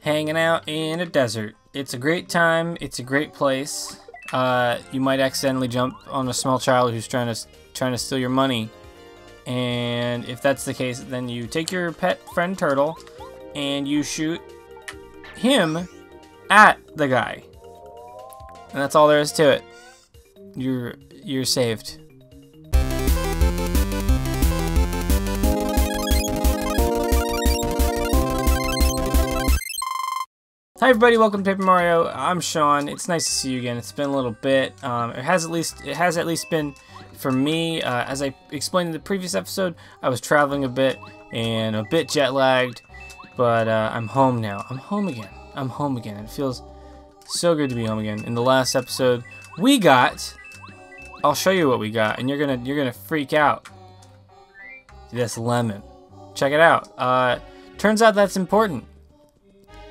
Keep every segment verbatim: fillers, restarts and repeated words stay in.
hanging out in a desert. It's a great time. It's a great place. Uh, you might accidentally jump on a small child who's trying to trying to steal your money. And if that's the case, then you take your pet friend turtle and you shoot him at the guy. And that's all there is to it. You're you're saved. Hi everybody, welcome to Paper Mario. I'm Sean. It's nice to see you again. It's been a little bit. Um, it has at least it has at least been for me. Uh, as I explained in the previous episode, I was traveling a bit and a bit jet lagged, but uh, I'm home now. I'm home again. I'm home again. It feels so good to be home again. In the last episode, we got. I'll show you what we got, and you're gonna you're gonna freak out. This lemon. Check it out. Uh, turns out that's important.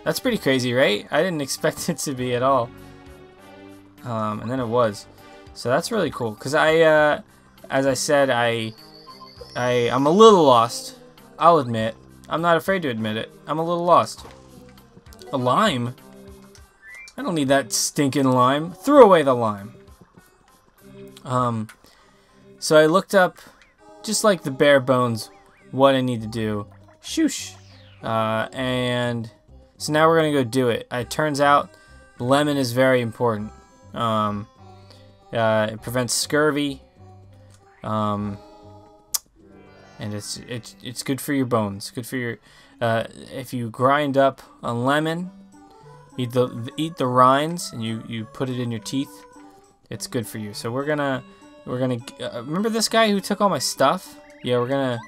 That's pretty crazy, right? I didn't expect it to be at all. Um, and then it was. So that's really cool. Because I, uh, as I said, I, I, I'm a little lost. I'll admit. I'm not afraid to admit it. I'm a little lost. A lime? I don't need that stinking lime. Threw away the lime. Um, so I looked up, just like the bare bones, what I need to do. Shoosh. Uh, and... So now we're going to go do it. It turns out lemon is very important. Um, uh, it prevents scurvy. Um, and it's, it's, it's good for your bones. Good for your... Uh, if you grind up a lemon, eat the, eat the rinds, and you, you put it in your teeth, it's good for you. So we're going to... We're going to... Uh, remember this guy who took all my stuff? Yeah, we're going to...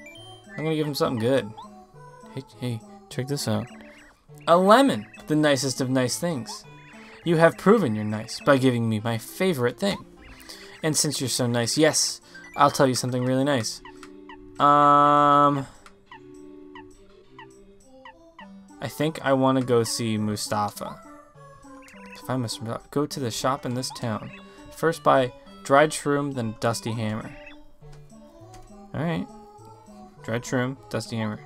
I'm going to give him something good. Hey, hey, check this out. A lemon, the nicest of nice things. You have proven you're nice by giving me my favorite thing. And since you're so nice, yes, I'll tell you something really nice. Um, I think I want to go see Mustafa. If I must go to the shop in this town, first buy dried shroom, then dusty hammer. All right, dried shroom, dusty hammer.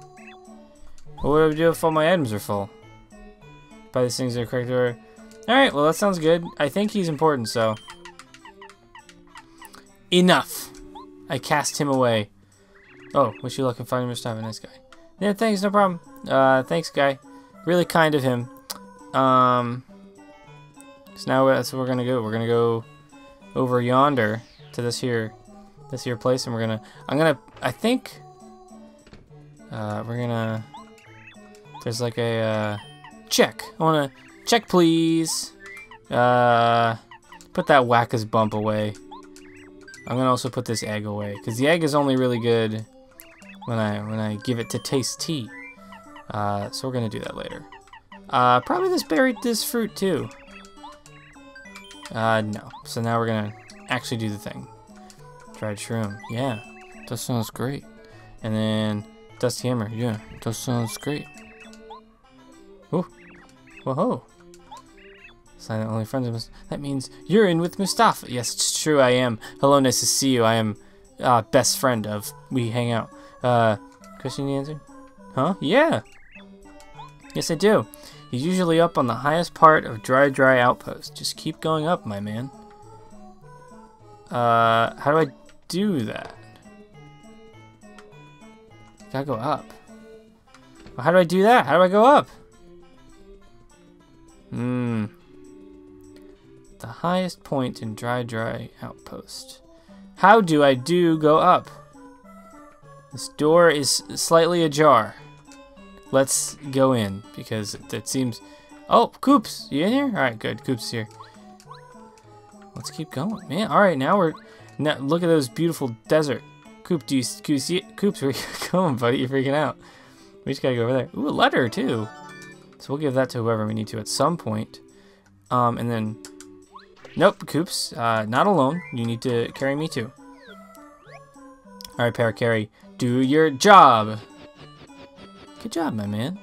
Well, what do I do if all my items are full? Buy these things in the correct order. Alright, well that sounds good. I think he's important, so... Enough! I cast him away. Oh, wish you luck in finding Mustafa, nice guy. Yeah, thanks, no problem. Uh, thanks, guy. Really kind of him. Um... So now that's what we're gonna go. We're gonna go over yonder to this here... This here place, and we're gonna... I'm gonna... I think... Uh, we're gonna... There's like a, uh... Check. I want to check, please. Uh, put that whack-ass bump away. I'm gonna also put this egg away because the egg is only really good when I when I give it to taste tea. Uh, so we're gonna do that later. Uh, probably this berry, this fruit too. Uh, no. So now we're gonna actually do the thing. Dried shroom. Yeah, that sounds great. And then dusty hammer. Yeah, that sounds great. Ooh. Whoa-ho. Sign that only friends of us. That means you're in with Mustafa. Yes, it's true, I am. Hello, nice to see you. I am uh, best friend of. We hang out. Uh, question you answered? Huh? Yeah. Yes, I do. He's usually up on the highest part of Dry Dry Outpost. Just keep going up, my man. Uh, how do I do that? Gotta go up. Well, how do I do that? How do I go up? Hmm. The highest point in Dry Dry Outpost. How do I do go up? This door is slightly ajar. Let's go in because that seems... Oh, Koops, you in here? Alright, good. Koops here. Let's keep going, man. Alright, now we're... Now, look at those beautiful desert. Koop, do you, do you see it? Koops, where you going, buddy? You're freaking out. We just gotta go over there. Ooh, a letter, too. So we'll give that to whoever we need to at some point. Um, and then... Nope, Koops. Uh, not alone. You need to carry me too. Alright, Paracarry. Do your job! Good job, my man.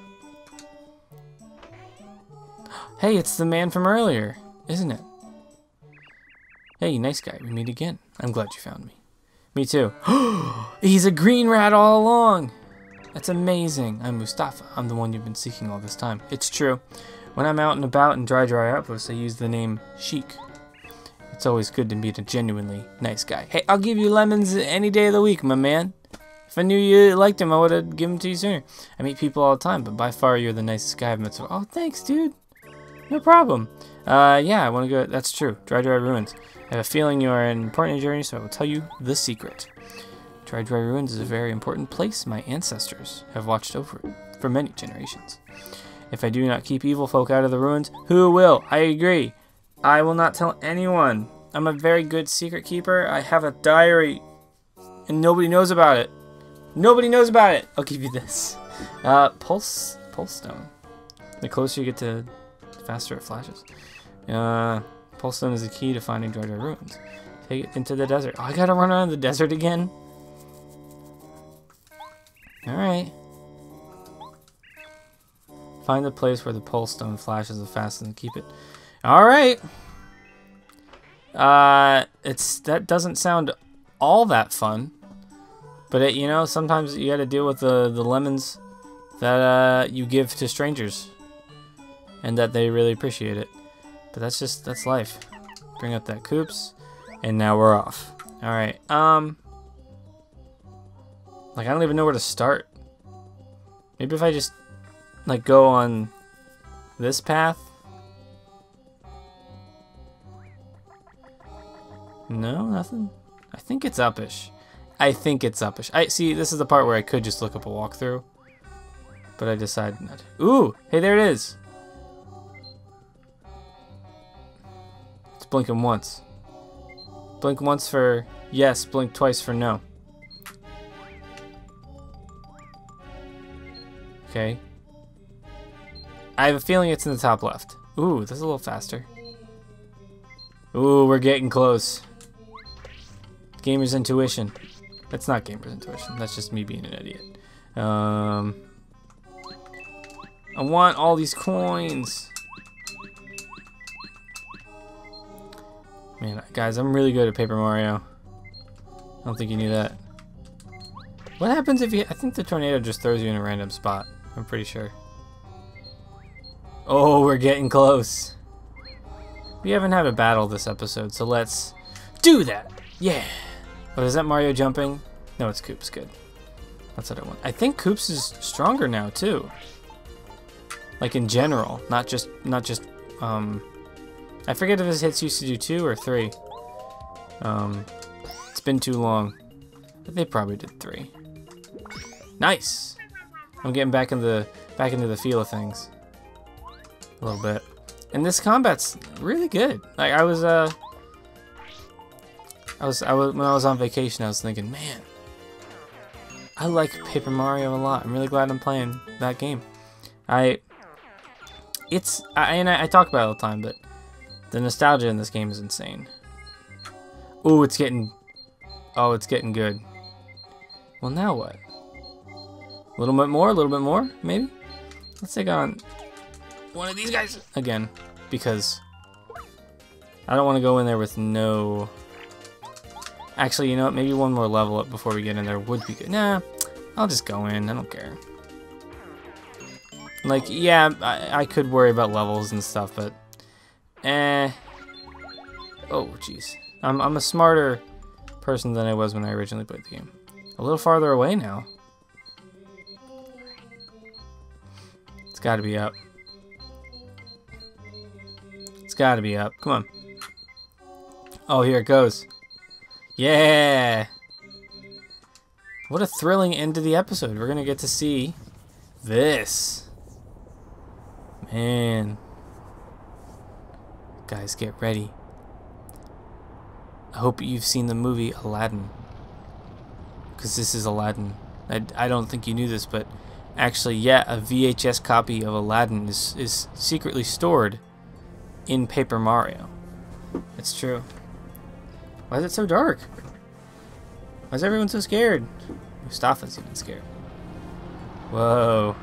Hey, it's the man from earlier, isn't it? Hey, nice guy. We meet again. I'm glad you found me. Me too. He's a green rat all along! That's amazing. I'm Mustafa. I'm the one you've been seeking all this time. It's true. When I'm out and about in Dry Dry Outpost, I use the name Sheik. It's always good to meet a genuinely nice guy. Hey, I'll give you lemons any day of the week, my man. If I knew you liked him, I would have given them to you sooner. I meet people all the time, but by far you're the nicest guy I've met. So, oh, thanks, dude. No problem. Uh, yeah, I want to go. That's true. Dry Dry Ruins. I have a feeling you are an important journey, so I will tell you the secret. Dry Dry Ruins is a very important place. My ancestors have watched over it for many generations. If I do not keep evil folk out of the ruins, who will? I agree. I will not tell anyone. I'm a very good secret keeper. I have a diary, and nobody knows about it. Nobody knows about it. I'll give you this. Uh, pulse, pulse stone. The closer you get to, the faster it flashes. Uh, pulse stone is the key to finding Dry Dry Ruins. Take it into the desert. Oh, I gotta run around the desert again. All right. Find the place where the pulse stone flashes the fastest and keep it. All right. Uh, it's that doesn't sound all that fun. But, it, you know, sometimes you gotta deal with the, the lemons that uh, you give to strangers. And that they really appreciate it. But that's just, that's life. Bring up that Koops. And now we're off. Alright, um... like, I don't even know where to start. Maybe if I just, like, go on this path? No, nothing? I think it's uppish. I think it's uppish. I see. This is the part where I could just look up a walkthrough, but I decided not to. Ooh! Hey, there it is. It's blinking once. Blink once for yes. Blink twice for no. Okay. I have a feeling it's in the top left. Ooh, this is a little faster. Ooh, we're getting close. Gamer's intuition. That's not gamer's intuition. That's just me being an idiot. Um, I want all these coins. Man, guys, I'm really good at Paper Mario. I don't think you knew that. What happens if you... I think the tornado just throws you in a random spot. I'm pretty sure. Oh, we're getting close. We haven't had a battle this episode, so let's do that. Yeah. Oh, is that Mario jumping? No, it's Koops. Good. That's what I want. I think Koops is stronger now too. Like in general, not just not just. Um, I forget if his hits used to do two or three. Um, it's been too long. But they probably did three. Nice. I'm getting back in the back into the feel of things. A little bit. And this combat's really good. Like I was uh. I was, I was, when I was on vacation, I was thinking, man, I like Paper Mario a lot. I'm really glad I'm playing that game. I, it's, I, and I, I talk about it all the time, but the nostalgia in this game is insane. Ooh, it's getting, oh, it's getting good. Well, now what? A little bit more, a little bit more, maybe? Let's take on one of these guys again, because I don't want to go in there with no... Actually, you know what? Maybe one more level up before we get in there would be good. Nah, I'll just go in. I don't care. Like, yeah, I, I could worry about levels and stuff, but... Eh. Oh, jeez. I'm, I'm a smarter person than I was when I originally played the game. A little farther away now. It's gotta be up. It's gotta be up. Come on. Oh, here it goes. Yeah! What a thrilling end to the episode. We're gonna get to see this. Man. Guys, get ready. I hope you've seen the movie Aladdin. Because this is Aladdin. I, I don't think you knew this, but actually, yeah, a V H S copy of Aladdin is, is secretly stored in Paper Mario. It's true. Why is it so dark? Why is everyone so scared? Mustafa's even scared. Whoa.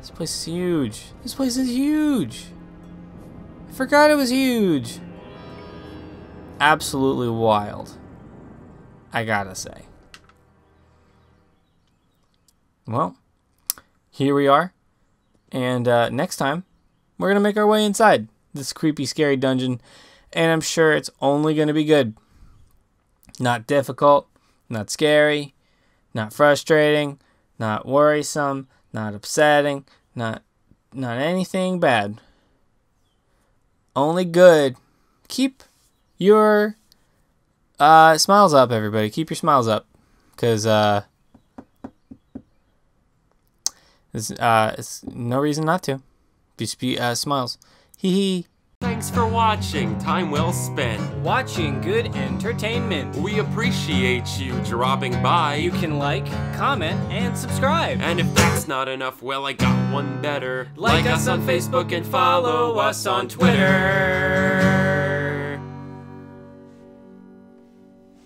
This place is huge. This place is huge. I forgot it was huge. Absolutely wild. I gotta say. well, here we are. And uh, next time, we're going to make our way inside this creepy, scary dungeon. And I'm sure it's only going to be good. Not difficult, not scary, not frustrating, not worrisome, not upsetting, not not anything bad. Only good. Keep your uh, smiles up, everybody. Keep your smiles up. Because uh, there's uh, it's no reason not to. Just be uh, smiles. Hee hee. Thanks for watching. Time well spent watching good entertainment. We appreciate you dropping by. You can like, comment, and subscribe. And if that's not enough, well, I got one better. Like, like us on Facebook and follow us on Twitter.